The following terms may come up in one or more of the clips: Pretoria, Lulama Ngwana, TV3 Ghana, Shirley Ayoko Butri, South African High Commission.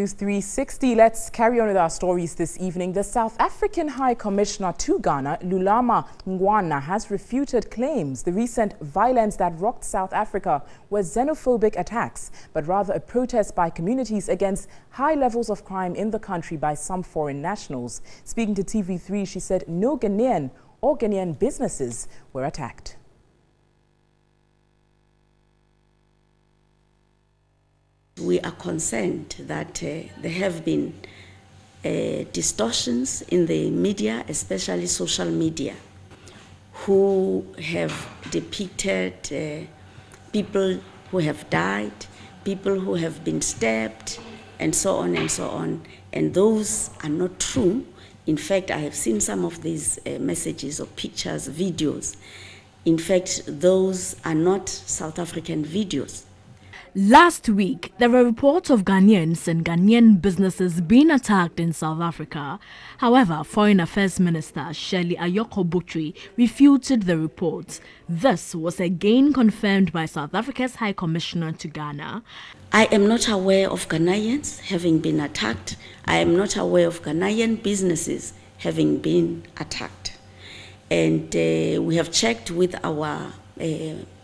News 360. Let's carry on with our stories this evening. The South African High Commissioner to Ghana, Lulama Ngwana, has refuted claims the recent violence that rocked South Africa were xenophobic attacks, but rather a protest by communities against high levels of crime in the country by some foreign nationals. Speaking to TV3, she said no Ghanaian or Ghanaian businesses were attacked. We are concerned that there have been distortions in the media, especially social media, who have depicted people who have died, people who have been stabbed, and so on and so on. And those are not true. In fact, I have seen some of these messages or pictures, videos. In fact, those are not South African videos. Last week, there were reports of Ghanaians and Ghanaian businesses being attacked in South Africa. However, Foreign Affairs Minister Shirley Ayoko Butri refuted the reports. This was again confirmed by South Africa's High Commissioner to Ghana. I am not aware of Ghanaians having been attacked. I am not aware of Ghanaian businesses having been attacked. And we have checked with our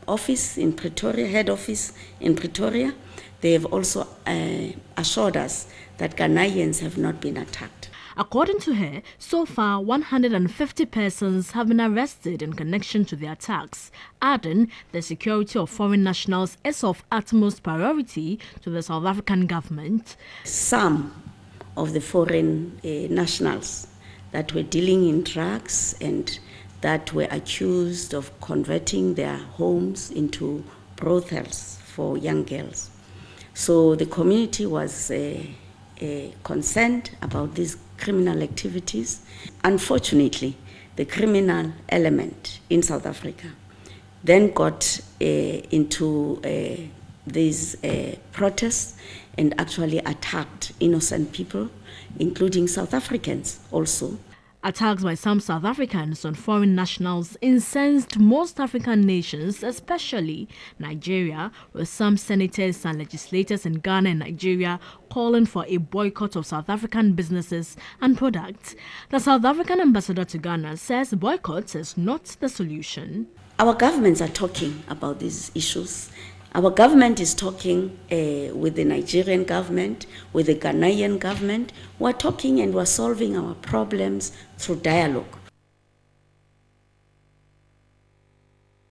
office in Pretoria, head office in Pretoria. They have also assured us that Ghanaians have not been attacked. According to her, so far 150 persons have been arrested in connection to the attacks, adding the security of foreign nationals is of utmost priority to the South African government. Some of the foreign nationals that were dealing in drugs and that were accused of converting their homes into brothels for young girls. So the community was concerned about these criminal activities. Unfortunately, the criminal element in South Africa then got into these protests and actually attacked innocent people, including South Africans also. Attacks by some South Africans on foreign nationals incensed most African nations, especially Nigeria, with some senators and legislators in Ghana and Nigeria calling for a boycott of South African businesses and products. The South African ambassador to Ghana says boycotts is not the solution. Our governments are talking about these issues. Our government is talking with the Nigerian government, with the Ghanaian government. We're talking and we're solving our problems through dialogue.